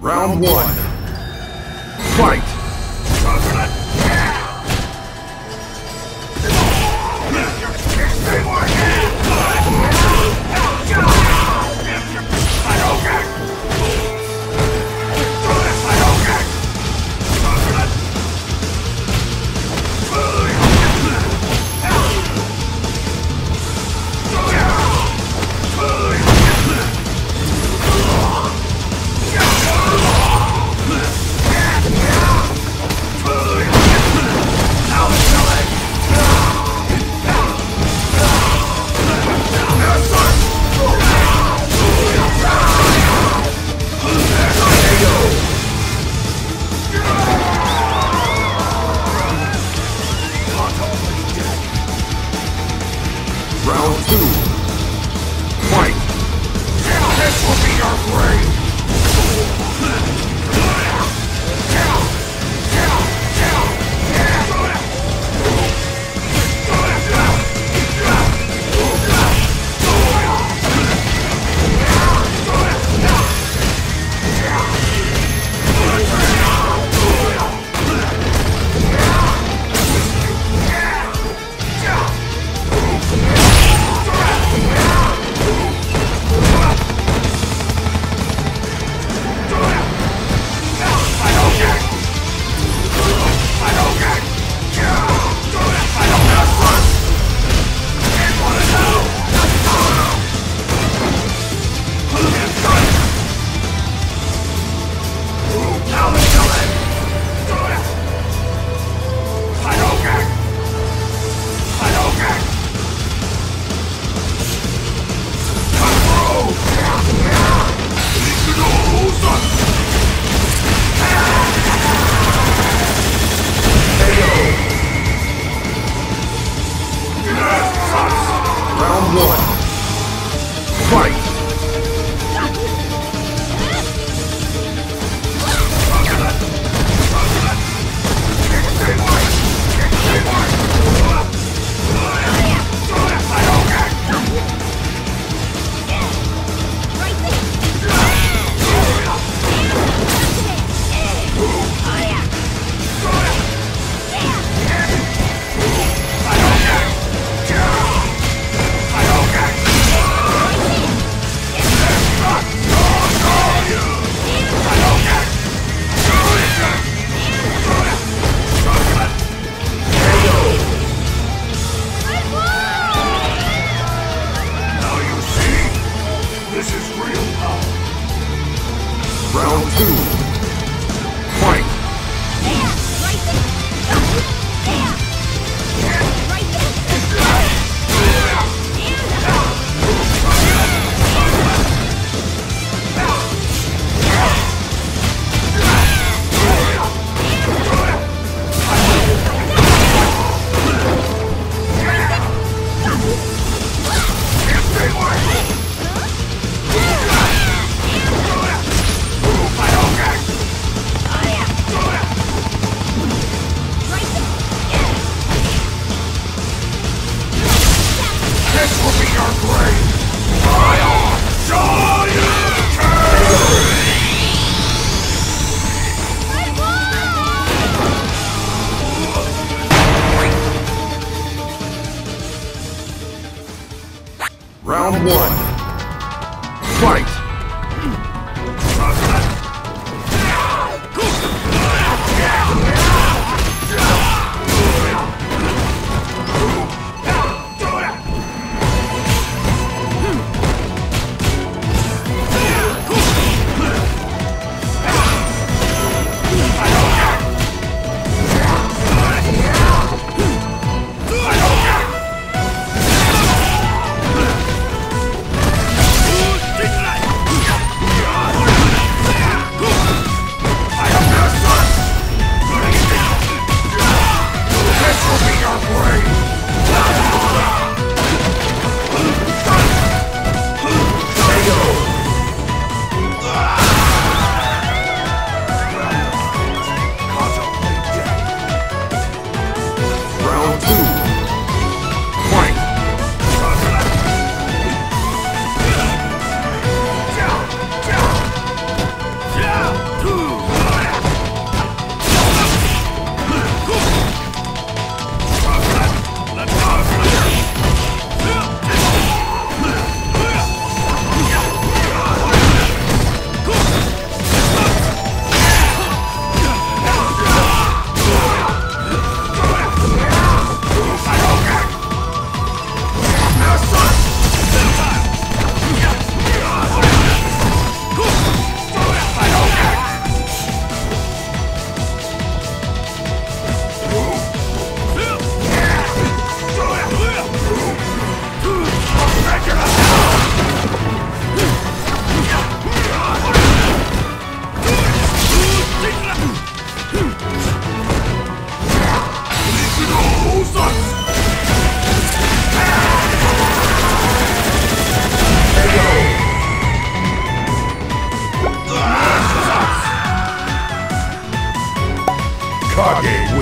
Round one. Fight! Okay. Kage